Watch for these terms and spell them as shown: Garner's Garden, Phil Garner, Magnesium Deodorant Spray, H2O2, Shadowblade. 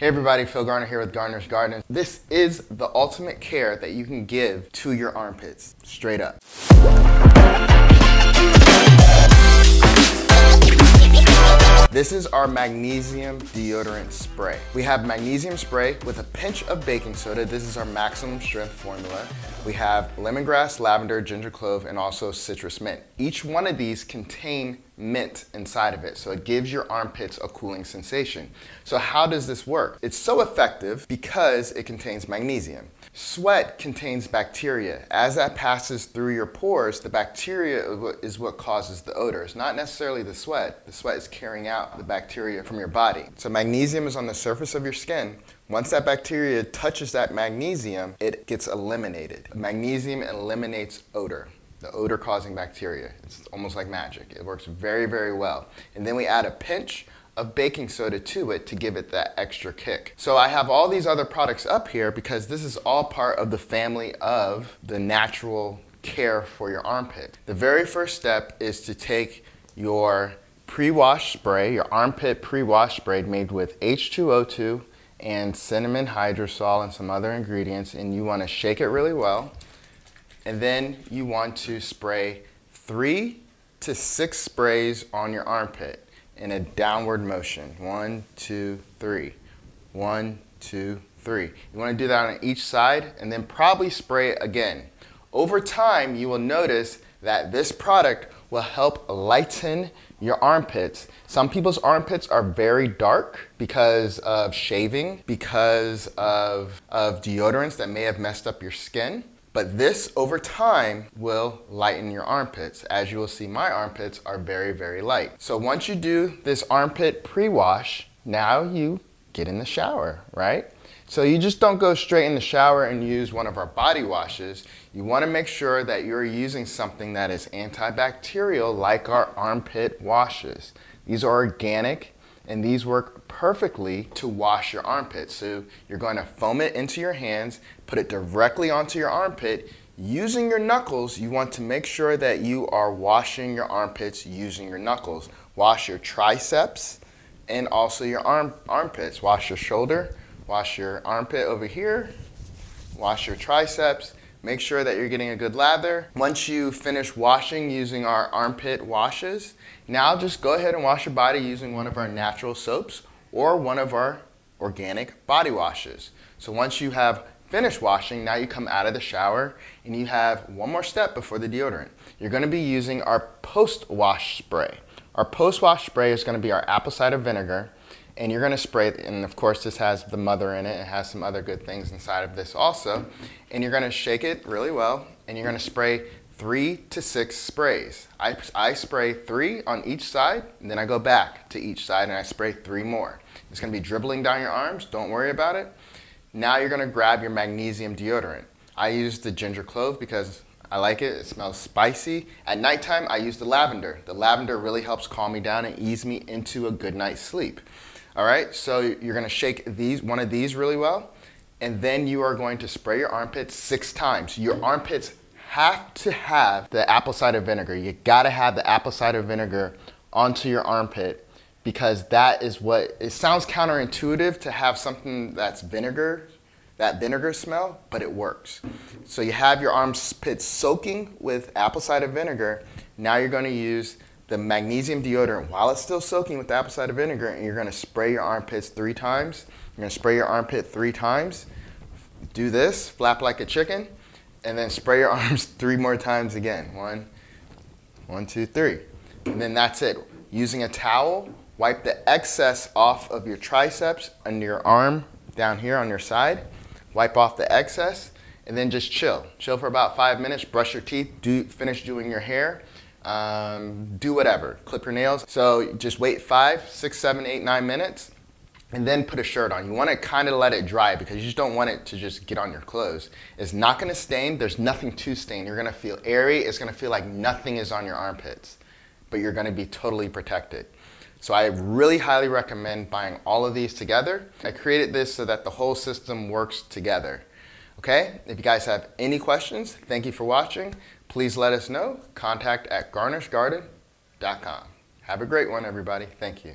Hey everybody, Phil Garner here with Garner's Garden. This is the ultimate care that you can give to your armpits, straight up. This is our Magnesium Deodorant Spray. We have Magnesium Spray with a pinch of baking soda. This is our maximum strength formula. We have lemongrass, lavender, ginger clove, and also citrus mint. Each one of these contain mint inside of it, so it gives your armpits a cooling sensation. So how does this work? It's so effective because it contains magnesium. Sweat contains bacteria. As that passes through your pores, the bacteria is what causes the odor. It's not necessarily the sweat. The sweat is carrying out the bacteria from your body. So magnesium is on the surface of your skin. Once that bacteria touches that magnesium, it gets eliminated. Magnesium eliminates odor. The odor causing bacteria. It's almost like magic. It works very, very well. And then we add a pinch of baking soda to it to give it that extra kick. So I have all these other products up here because this is all part of the family of the natural care for your armpit. The very first step is to take your pre-wash spray, your armpit pre-wash spray made with H2O2 and cinnamon hydrosol and some other ingredients, and you want to shake it really well. And then you want to spray 3 to 6 sprays on your armpit in a downward motion. 1, 2, 3. 1, 2, 3. You want to do that on each side and then probably spray it again. Over time, you will notice that this product will help lighten your armpits. Some people's armpits are very dark because of shaving, because of deodorants that may have messed up your skin. But this, over time, will lighten your armpits. As you will see, my armpits are very, very light. So once you do this armpit pre-wash, now you get in the shower, right? So you just don't go straight in the shower and use one of our body washes. You want to make sure that you're using something that is antibacterial like our armpit washes. These are organic and these work perfectly to wash your armpit. So you're going to foam it into your hands, put it directly onto your armpit. Using your knuckles, you want to make sure that you are washing your armpits using your knuckles. Wash your triceps and also your armpits. Wash your shoulder, wash your armpit over here, wash your triceps. Make sure that you're getting a good lather. Once you finish washing using our armpit washes, now just go ahead and wash your body using one of our natural soaps or one of our organic body washes. So once you have finished washing, now you come out of the shower and you have one more step before the deodorant. You're gonna be using our post-wash spray. Our post-wash spray is gonna be our apple cider vinegar, and you're gonna spray it, and of course this has the mother in it. It has some other good things inside of this also. And you're gonna shake it really well, and you're gonna spray 3 to 6 sprays. I spray 3 on each side, and then I go back to each side and I spray 3 more. It's gonna be dribbling down your arms, don't worry about it. Now you're gonna grab your magnesium deodorant. I use the ginger clove because I like it, it smells spicy. At nighttime, I use the lavender. The lavender really helps calm me down and ease me into a good night's sleep. All right, so you're gonna shake these, one of these really well, and then you are going to spray your armpits 6 times. Your armpits have to have the apple cider vinegar. You gotta have the apple cider vinegar onto your armpit because that is what, it sounds counterintuitive to have something that's vinegar, that vinegar smell, but it works. So you have your armpits soaking with apple cider vinegar. Now you're gonna use the magnesium deodorant while it's still soaking with apple cider vinegar, and you're gonna spray your armpits 3 times. You're gonna spray your armpit 3 times. Do this, flap like a chicken, and then spray your arms 3 more times again. 1, 1, 2, 3. And then that's it. Using a towel, wipe the excess off of your triceps under your arm, down here on your side. Wipe off the excess, and then just chill. Chill for about 5 minutes, brush your teeth, finish doing your hair. Do whatever, clip your nails. So just wait 5, 6, 7, 8, 9 minutes, and then put a shirt on. You want to kind of let it dry because you just don't want it to just get on your clothes. It's not going to stain. There's nothing to stain. You're going to feel airy. It's going to feel like nothing is on your armpits, but you're going to be totally protected. So I really highly recommend buying all of these together. I created this so that the whole system works together. Okay, if you guys have any questions, thank you for watching. Please let us know. Contact at garner'sgarden.com. Have a great one, everybody. Thank you.